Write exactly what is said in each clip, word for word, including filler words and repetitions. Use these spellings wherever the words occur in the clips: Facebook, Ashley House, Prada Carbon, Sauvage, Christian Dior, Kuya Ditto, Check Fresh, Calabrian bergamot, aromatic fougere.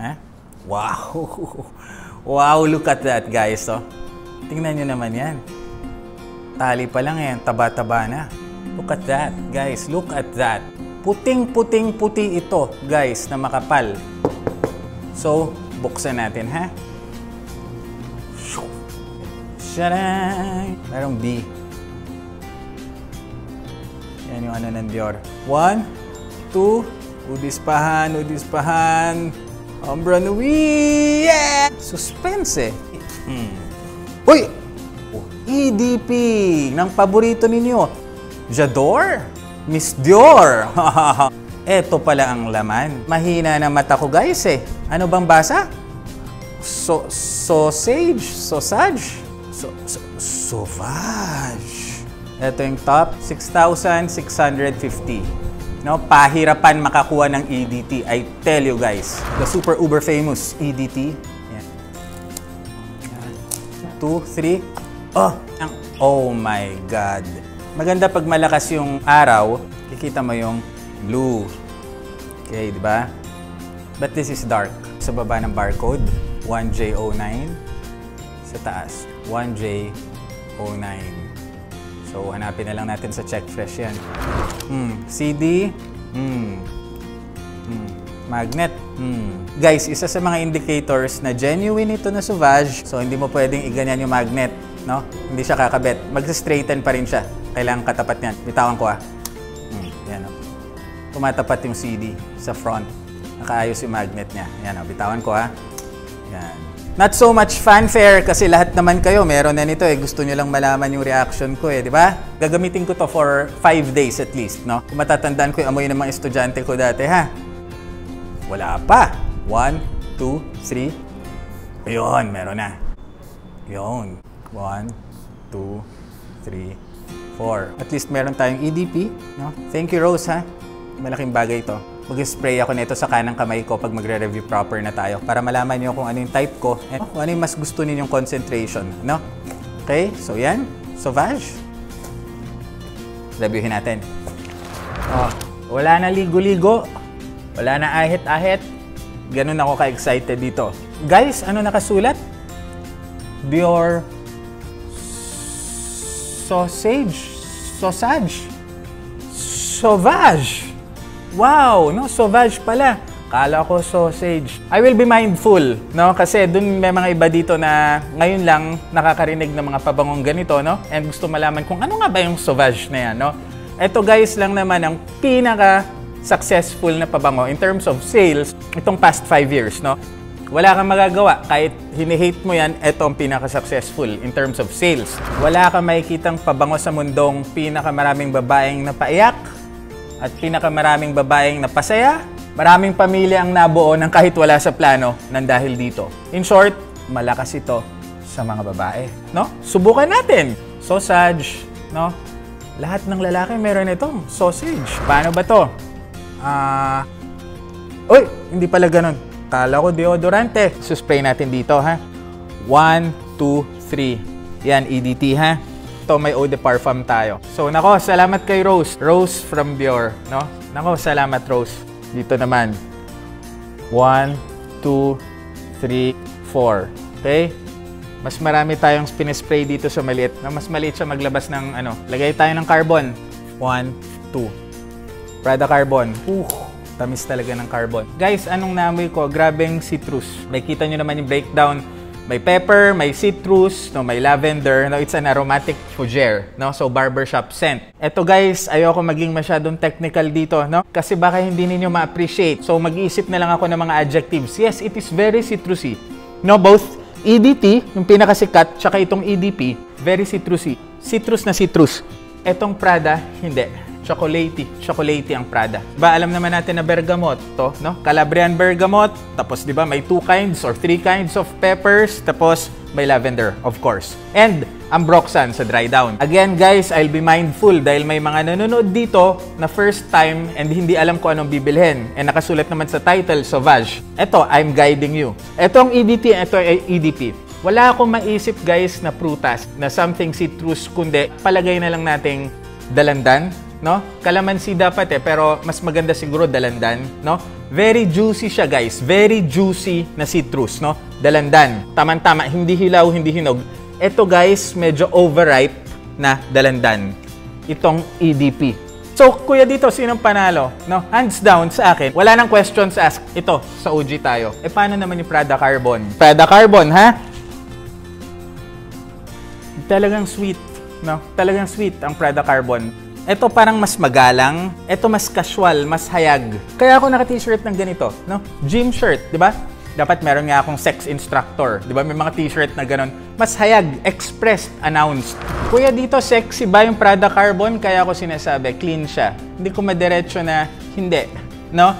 Huh? Wow! Wow, look at that, guys. Oh. Tingnan nyo naman yan. Tali pa lang yan, taba-taba na. Look at that, guys. Look at that. Puting-puting-puti ito, guys, na makapal. So, buksan natin, ha? Shadang! Merong B. Yan yung ano ng Dior. One, two, udispahan, udispahan. Ombra Nui! Yeah! Suspense, eh. Hmm. Uy! Oh, E D P ng paborito ninyo. J'adore? Miss Dior! Eto pala ang laman. Mahina na mata ko, guys, eh. Ano bang basa? So, sausage? Sausage? So, so, Sauvage. Eto yung top. six thousand six hundred fifty. No, pahirapan makakuha ng E D T. I tell you guys, the super uber famous E D T. Yan. Two, three. Oh, ang, oh my God. Maganda pag malakas yung araw, kikita mo yung blue. Okay, di ba? But this is dark. Sa baba ng barcode, one J zero nine. Sa taas, one J zero nine. So, hanapin na lang natin sa Check Fresh yan. Mm, C D. Mm, mm, magnet. Mm. Guys, isa sa mga indicators na genuine ito na Sauvage. So, hindi mo pwedeng iganyan yung magnet. No? Hindi siya kakabit. Magsa-straighten pa rin siya. Kailangan katapat niyan. Bitawan ko ah. Mm, yan o. Tumatapat yung C D sa front. Nakaayos yung magnet niya. Yan o. Bitawan ko ah. Yan. Not so much fanfare kasi lahat naman kayo meron na nito eh. Gusto nyo lang malaman yung reaction ko eh, di ba? Gagamitin ko to for five days at least, no? Kung matatandaan ko yung amoy ng mga estudyante ko dati, ha? Wala pa. one, two, three. Ayun, meron na. Ayun. one, two, three, four. At least meron tayong E D P, no? Thank you, Rose, ha? Malaking bagay ito. Mag-spray ako nito sa kanang kamay ko pag magre-review proper na tayo para malaman nyo kung ano yung type ko at kung ano yung mas gusto ninyong concentration, no? Okay, so yan. Sauvage. Reviewin natin. Oh, wala na ligo-ligo. Wala na ahit-ahit. Ganun ako ka-excited dito. Guys, ano nakasulat? Dior Sausage. Sausage. Sauvage. Wow, no, Sauvage pala. Kala ko sausage. I will be mindful, no? Kasi dun may mga iba dito na ngayon lang nakakarinig ng mga pabangong ganito, no? And gusto malaman kung ano nga ba yung Sauvage na yan, no? Ito guys lang naman ang pinaka-successful na pabango in terms of sales itong past five years, no? Wala kang magagawa. Kahit hinihate mo yan, ito ang pinaka-successful in terms of sales. Wala kang makikitang pabango sa mundong pinakamaraming babaeng napaiyak, at pinakamaraming babaeng napasaya, maraming pamilya ang nabuo ng kahit wala sa plano ng dahil dito. In short, malakas ito sa mga babae, no? Subukan natin. Sausage, no? Lahat ng lalaki meron itong sausage. Paano ba to? Ah, uh... Uy! Hindi pala ganun. Kala ko deodorante. Suspray natin dito, ha? One, two, three. Yan, E D T, ha? Ito, may eau de parfum tayo. So, nako, salamat kay Rose. Rose from Dior, no? Nako, salamat, Rose. Dito naman. One, two, three, four. Okay? Mas marami tayong pinispray dito sa maliit. No? Mas maliit siya maglabas ng ano. Lagay tayo ng carbon. One, two. Prada Carbon. Uh, tamis talaga ng carbon. Guys, anong namoy ko? Grabeng citrus. May kita nyo naman yung breakdown. May pepper, may citrus, no, may lavender, no, it's an aromatic fougere, no, so barbershop scent. Eto guys, ayoko maging masyadong technical dito, no, kasi baka hindi ninyo ma-appreciate. So mag-iisip na lang ako ng mga adjectives. Yes, it is very citrusy. No, both E D T, yung pinakasikat, tsaka itong E D P, very citrusy. Citrus na citrus. Etong Prada, hindi. Chocolatey, chocolatey ang Prada. Ba alam naman natin na bergamot to, no? Calabrian bergamot, tapos 'di ba may two kinds or three kinds of peppers, tapos may lavender, of course. And ambroxan sa dry down. Again, guys, I'll be mindful dahil may mga nanonood dito na first time and hindi alam ko anong bibilhin. And nakasulat naman sa title, Sauvage. Ito, I'm guiding you. Etong E D T, ito ay E D P. Wala akong maisip, guys, na prutas, na something citrus, kundi palagay na lang nating dalandan, no? Kalamansi dapat eh, pero mas maganda siguro dalandan, no? Very juicy siya, guys. Very juicy na citrus, no? Dalandan. Taman-tama. Hindi hilaw, hindi hinog. Ito, guys, medyo overripe na dalandan. Itong E D P. So, Kuya Ditto, sinong panalo? No? Hands down sa akin. Wala nang questions asked. Ito, sa O G tayo. E, paano naman yung Prada Carbon? Prada Carbon, ha? Talagang sweet. No? Talagang sweet ang Prada Carbon. Ito parang mas magalang, ito mas casual, mas hayag. Kaya ako naka-t-shirt ng ganito, no? Gym shirt, 'di ba? Dapat meron nga akong sex instructor, 'di ba? May mga t-shirt na ganun, mas hayag, expressed, announced. Kuya Ditto, sexy ba yung Prada Carbon? Kaya ako sinasabi, clean siya. Hindi ko madiretso na hindi, no?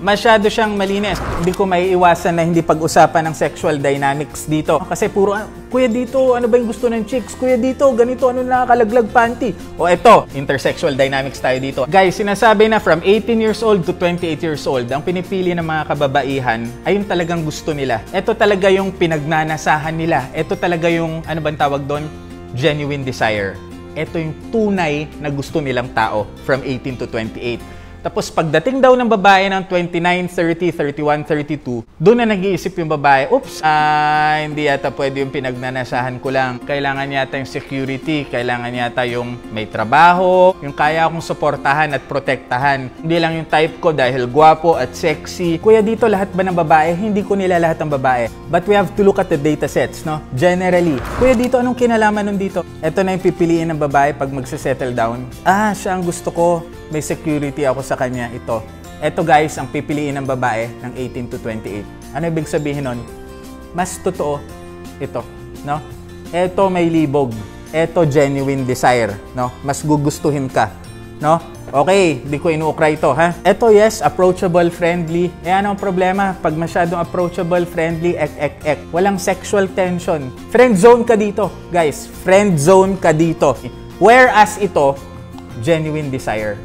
Masyado siyang malinis. Hindi ko maiiwasan na hindi pag-usapan ng sexual dynamics dito. Kasi puro, Kuya Ditto, ano ba yung gusto ng chicks? Kuya Ditto, ganito, ano na nakakalaglag panty? O eto, intersexual dynamics tayo dito. Guys, sinasabi na from eighteen years old to twenty-eight years old, ang pinipili ng mga kababaihan ay yung talagang gusto nila. Eto talaga yung pinagnanasahan nila. Eto talaga yung, ano bang tawag doon? Genuine desire. Eto yung tunay na gusto nilang tao from eighteen to twenty-eight. Tapos pagdating daw ng babae ng twenty-nine, thirty, thirty-one, thirty-two, doon na nag-iisip yung babae, oops, ah, hindi yata pwede yung pinagnanasahan ko lang. Kailangan yata yung security, kailangan yata yung may trabaho, yung kaya akong suportahan at protektahan. Hindi lang yung type ko dahil gwapo at sexy. Kuya Ditto, lahat ba ng babae? Hindi ko nila lahat ng babae. But we have to look at the data sets, no? Generally. Kuya Ditto, anong kinalaman nun dito? Ito na yung pipiliin ng babae pag magsasettle down. Ah, siya ang gusto ko. May security ako sa kanya, ito. Ito guys, ang pipiliin ng babae ng eighteen to twenty-eight. Ano ibig sabihin nun? Mas totoo ito, no? Ito may libog. Ito genuine desire, no? Mas gugustuhin ka, no? Okay, di ko inuukra ito, ha? Ito yes, approachable, friendly. Eh ano ang problema? Pag masyadong approachable, friendly, ek, ek, ek. Walang sexual tension. Friend zone ka dito, guys. Friend zone ka dito. Whereas ito, genuine desire.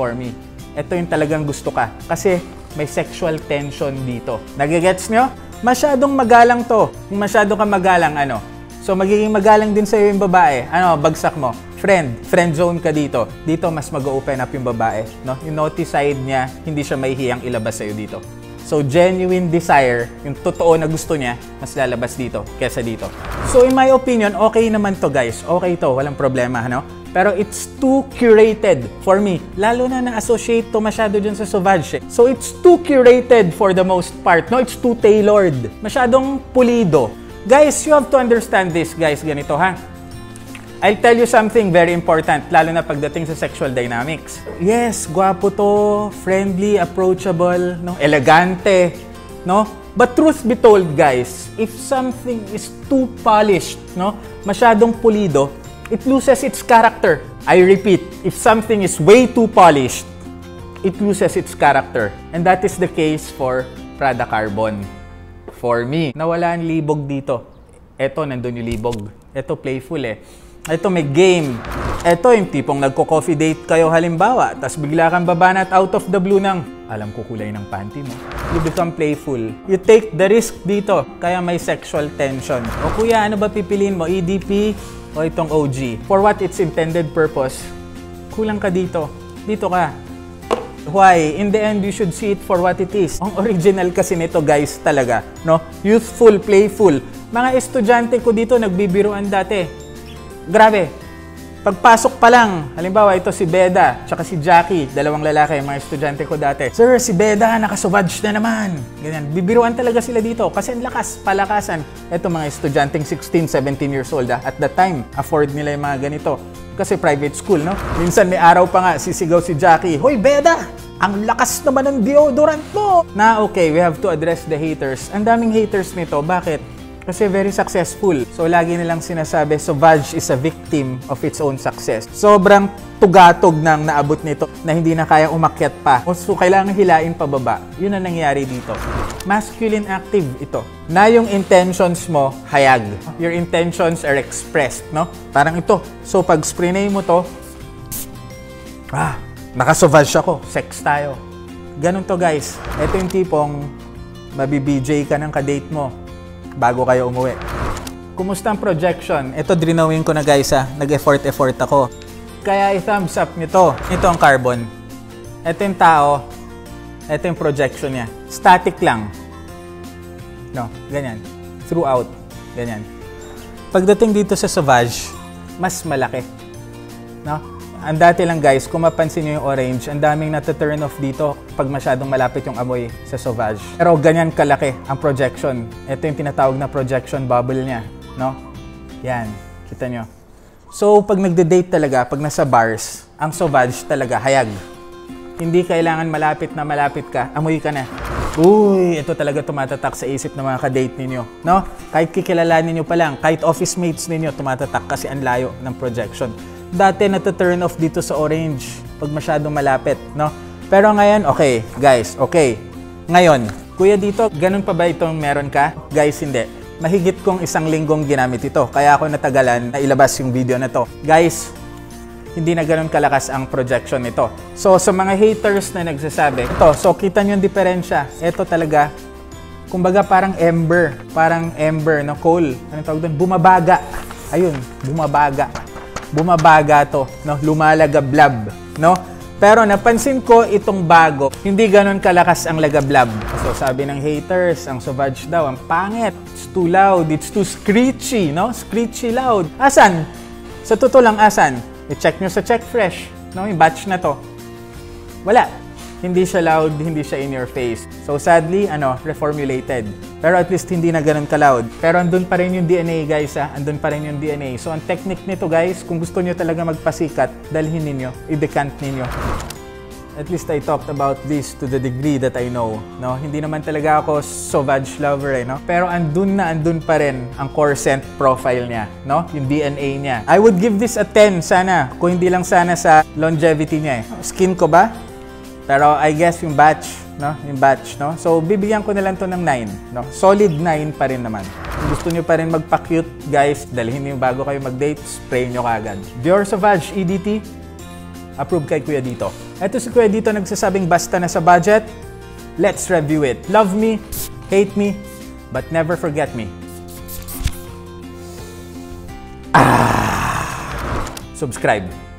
For me. Ito yung talagang gusto ka. Kasi may sexual tension dito. Nagigets nyo? Masyadong magalang to. Kung masyado ka magalang, ano? So, magiging magalang din sa'yo yung babae. Ano, bagsak mo. Friend. Friend zone ka dito. Dito, mas mag-open up yung babae. No? Yung naughty side niya, hindi siya mahihiyang ilabas sa'yo dito. So, genuine desire, yung totoo na gusto niya, mas lalabas dito kesa dito. So, in my opinion, okay naman to, guys. Okay to. Walang problema, ano? Pero it's too curated for me. Lalo na na-associate to masyado dyan sa Sauvage. Eh. So it's too curated for the most part. No, it's too tailored. Masyadong pulido. Guys, you have to understand this, guys. Ganito, ha? I'll tell you something very important, lalo na pagdating sa sexual dynamics. Yes, guwapo to, friendly, approachable, no? Elegante, no? But truth be told, guys, if something is too polished, no? Masyadong pulido, it loses its character. I repeat, if something is way too polished, it loses its character. And that is the case for Prada Carbon. For me, nawala ang libog dito. Eto, nandun yung libog. Eto, playful eh. Eto, may game. Eto, yung tipong nagko-coffee date kayo halimbawa, tapos bigla kang babanat out of the blue ng, alam ko kulay ng panty mo. You become playful. You take the risk dito, kaya may sexual tension. O kuya, ano ba pipiliin mo? E D P? O itong O G. For what its intended purpose, kulang ka dito. Dito ka. Why? In the end, you should see it for what it is. Ang original kasi nito, guys, talaga. No? Youthful, playful. Mga estudyante ko dito, nagbibiruan dati. Grabe. Pagpasok pa lang, halimbawa, ito si Beda, tsaka si Jackie, dalawang lalaki, mga estudyante ko dati. Sir, si Beda, naka-Sauvage na naman. Ganyan, bibiruan talaga sila dito kasi ang lakas, palakasan. Ito mga estudyanteng sixteen, seventeen years old, ah, at that time, afford nila yung mga ganito. Kasi private school, no? Minsan may araw pa nga, sisigaw si Jackie, "Hoy, Beda! Ang lakas naman ng deodorant mo!" Na okay, we have to address the haters. Ang daming haters nito, bakit? Kasi very successful. So, lagi nilang sinasabi, Sauvage is a victim of its own success. Sobrang tugatog ng naabot nito na hindi na kaya umakyat pa. So, kailangan hilain pababa. Yun ang nangyari dito. Masculine active ito. Na yung intentions mo, hayag. Your intentions are expressed, no? Parang ito. So, pag sprinay mo to, ah, naka-Sauvage ako. Sex tayo. Ganun to, guys. Ito yung tipong mabi-B J ka ng kadate mo bago kayo umuwi. Kumusta ang projection? Ito, drinawin ko na guys ha. Nag-effort-effort ako. Kaya i-thumbs up nito. Ito ang Carbon. Ito yung tao. Ito yung projection niya. Static lang. No, ganyan. Throughout. Ganyan. Pagdating dito sa Sauvage, mas malaki. No? Ang dati lang guys, kung mapansin nyo yung orange, ang daming nata-turn off dito pag masyadong malapit yung amoy sa Sauvage. Pero ganyan kalaki ang projection. Ito yung tinatawag na projection bubble niya. No? Yan. Kita nyo. So, pag nagde-date talaga, pag nasa bars, ang Sauvage talaga, hayag. Hindi kailangan malapit na malapit ka. Amoy ka na. Uy, ito talaga tumatatak sa isip ng mga ka-date ninyo. No? Kahit kikilalanin ninyo pa lang, kahit office mates ninyo, tumatatak kasi ang layo ng projection. Dati nata-turn off dito sa orange pag masyadong malapit. No? Pero ngayon, okay. Guys, okay. Ngayon, Kuya Ditto, ganun pa ba itong meron ka? Guys, hindi. Mahigit kong isang linggong ginamit ito. Kaya ako natagalan na ilabas yung video na to. Guys, hindi na ganun kalakas ang projection nito. So, sa mga haters na nagsasabi, ito, so kita nyo yung diferensya. Ito talaga, kumbaga parang ember, parang ember, no, coal. Anong tawag doon? Bumabaga. Ayun, bumabaga. Bumabaga to, no, lumalagablab, no? Pero napansin ko itong bago, hindi ganun kalakas ang lagablab. So, sabi ng haters, ang Sauvage daw, ang pangit. It's too loud, it's too screechy, no? Screechy loud. Asan? Sa totoo lang, asan? I-check nyo sa Check Fresh, no? Yung batch na to. Wala. Hindi siya loud, hindi siya in your face. So sadly, ano, reformulated. Pero at least hindi na ganun ka-loud. Pero andun pa rin yung D N A guys, ha? Andun pa rin yung D N A. So ang technique nito guys, kung gusto nyo talaga magpasikat, dalhin ninyo, i-decant ninyo. At least I talked about this to the degree that I know, no? Hindi naman talaga ako Sauvage lover, eh, no? Pero andun na andun pa rin ang core scent profile niya, no? Yung D N A niya. I would give this a ten sana, kung hindi lang sana sa longevity niya, eh. Skin ko ba? Pero I guess yung batch, no? Yung batch, no? So bibigyan ko na lang to ng nine, no? Solid nine pa rin naman. Kung gusto nyo pa rin magpa-cute, guys, dalhin niyo bago kayo mag-date, spray nyo kaagad. Dior Sauvage E D T, approve kay Kuya Ditto. Ito si Kuya Ditto nagsasabing basta na sa budget, let's review it. Love me, hate me, but never forget me. Ah! Subscribe.